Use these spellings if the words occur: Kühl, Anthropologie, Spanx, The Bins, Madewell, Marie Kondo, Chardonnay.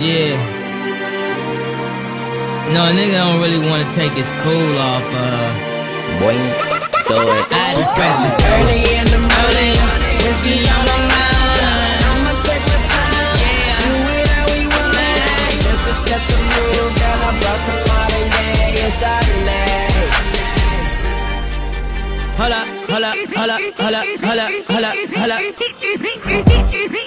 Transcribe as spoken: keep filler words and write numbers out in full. Yeah. No, a nigga don't really want to take his cool off, uh. Boy, throw it. I just press it early in the morning when she on my mind. I'ma take my time, yeah. Do it how we want it. Just to set the mood, girl, I brought some Chardonnay and Chardonnay. Hold up, hold up, hold up, hold up, hold up, hold up, hold up.